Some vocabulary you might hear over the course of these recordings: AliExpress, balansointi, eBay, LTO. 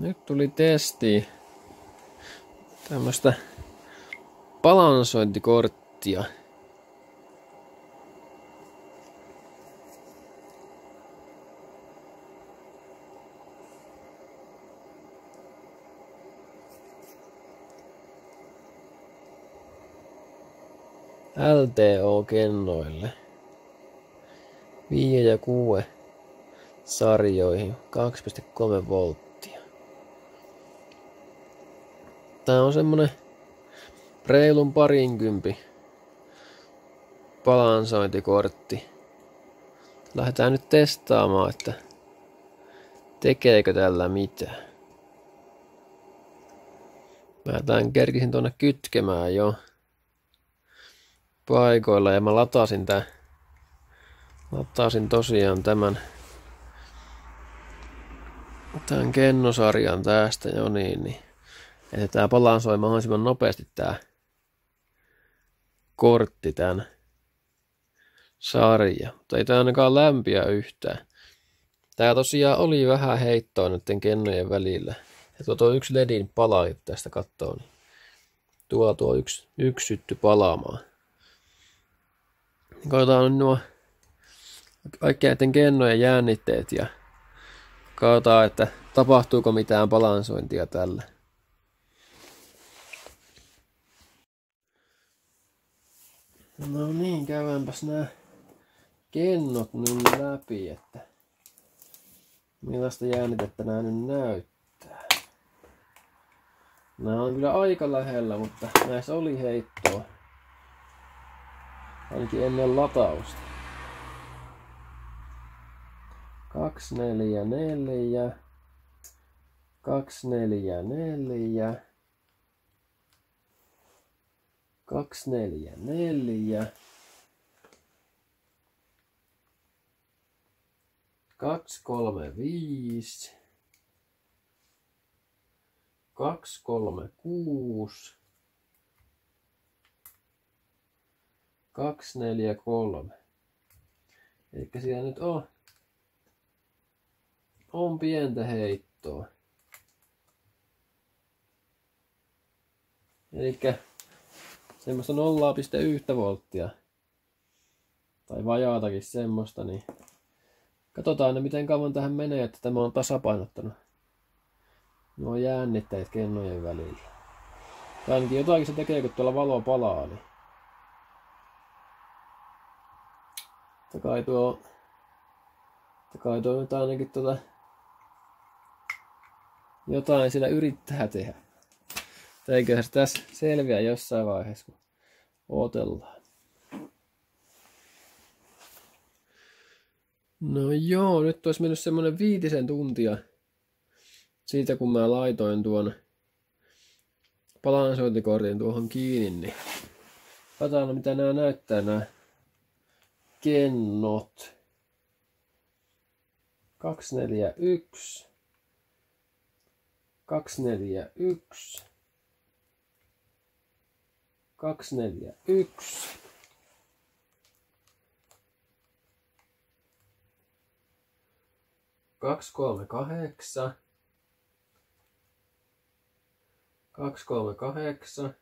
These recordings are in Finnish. Nyt tuli testi tämmöstä balansointikorttia. LTO-kennoille 5 ja 6 sarjoihin 2,3 volttia. Tää on semmonen reilun parinkympi balansointikortti. Lähdetään nyt testaamaan, että tekeekö tällä mitään. Mä tän kerkisin tonne kytkemään jo paikoilla, ja mä latasin tosiaan tämän kennosarjan tästä jo niin. Että tää balansoi mahdollisimman nopeasti tää kortti tän sarja. Mutta ei tää ainakaan lämpiä yhtään. Tää tosiaan oli vähän heittoa noiden kennojen välillä. Ja tuo yksi ledin palaa tästä kattoo, niin tuo yksi syttyi palaamaan. Katsotaan nuo kaikki näiden kennojen jännitteet ja katsotaan, että tapahtuuko mitään balansointia tällä. No niin, käydäänpäs nämä kennot nyt läpi, että millaista jännitettä nämä nyt näyttää. Nämä on kyllä aika lähellä, mutta näissä oli heittoa. Ainakin ennen latausta. 244. 244. 244. 235. 236. 243. Elikkä siellä nyt on pientä heittoa. Elikkä semmoista 0,1 volttia. Tai vajaatakin semmoista, niin katsotaan nyt miten kauan tähän menee, että tämä on tasapainottanut nuo jännitteet kennojen välillä. Tai ainakin jotakin se tekee, kun tuolla valo palaa, niin kai tuo nyt ainakin jotain sillä yrittää tehdä. Eiköhän se tässä selviä jossain vaiheessa, kun odotellaan. No joo, nyt olisi mennyt semmonen 5 tuntia siitä, kun mä laitoin tuon balansointikortin tuohon kiinni, niin katsotaan mitä nämä näyttää nämä kennot. 241. 241. 241. 238. 238.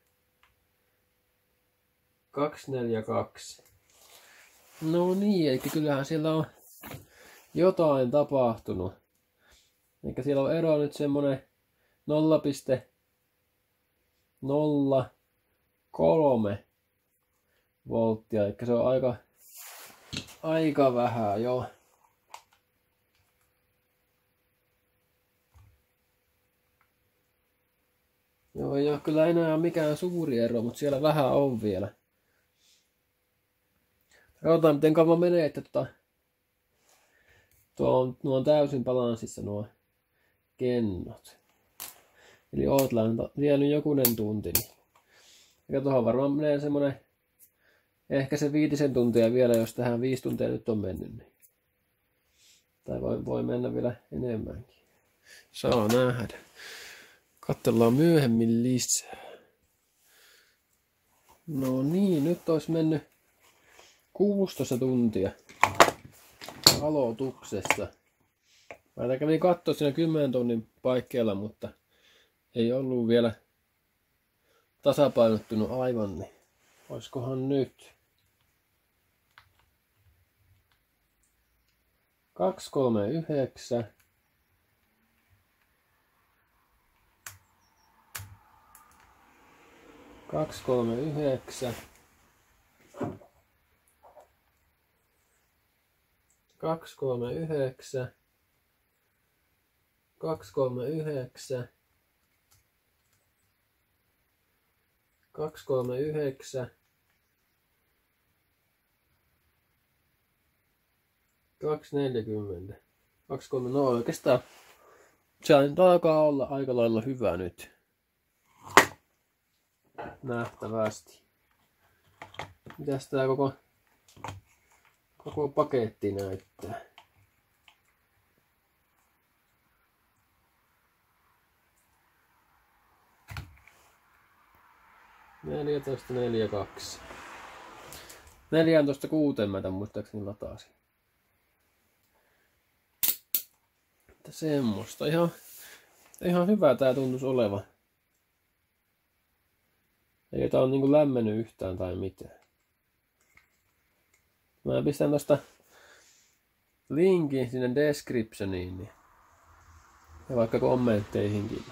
242. No niin, eli kyllähän siellä on jotain tapahtunut. Eli siellä on ero nyt semmonen 0,03 volttia, eli se on aika vähän jo. Joo, ei ole kyllä enää mikään suuri ero, mutta siellä vähän on vielä. Katsotaan miten kauan menee, että nuo on täysin balanssissa nuo kennot. Eli ootellaan vielä jokunen tunti. Ja tuohon varmaan menee semmonen ehkä se 5 tuntia vielä, jos tähän 5 tuntia nyt on mennyt. Niin. Tai voi mennä vielä enemmänkin. Saa nähdä. Katsellaan myöhemmin lisää. No niin, nyt olisi mennyt 16 tuntia aloituksessa. Mä kävin katsoa siinä 10 tonnin paikkeilla, mutta ei ollut vielä tasapainottunut aivan, niin oiskohan nyt 239 239 239 239 239 240 230 oikeastaan. Se alkaa olla aika lailla hyvä nyt. Nähtävästi. Mitäs tää koko paketti näyttää? $14.42. 14.60 muistaakseni lataasin. Semmosta. Ihan hyvä tää tuntuisi olevan. Ei tää on niinku lämmennyt yhtään tai mitään. Mä pistän tosta linkin sinne descriptioniin, niin ja vaikka kommentteihinkin.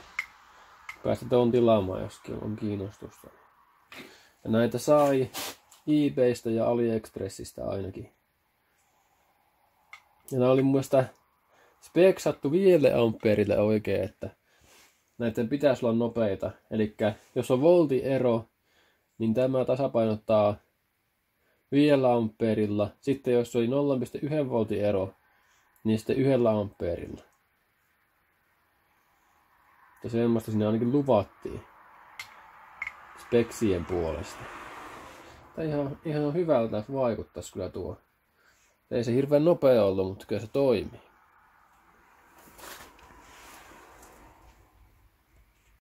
Päästä tuon tilaamaan, jos on kiinnostusta. Ja näitä sai eBaystä ja AliExpressistä ainakin. Ja nää oli mun mielestä speksattu viileampeerille oikein, että näiden pitäisi olla nopeita. Eli jos on voltiero, niin tämä tasapainottaa 1 ampeerilla. Sitten jos oli 0,1 voltin ero, niin sitten 1 ampeerilla. Ja semmoista sinne ainakin luvattiin speksien puolesta. Tää ihan hyvältä vaikuttaisi kyllä tuo. Ei se hirveän nopea ollut, mutta kyllä se toimii.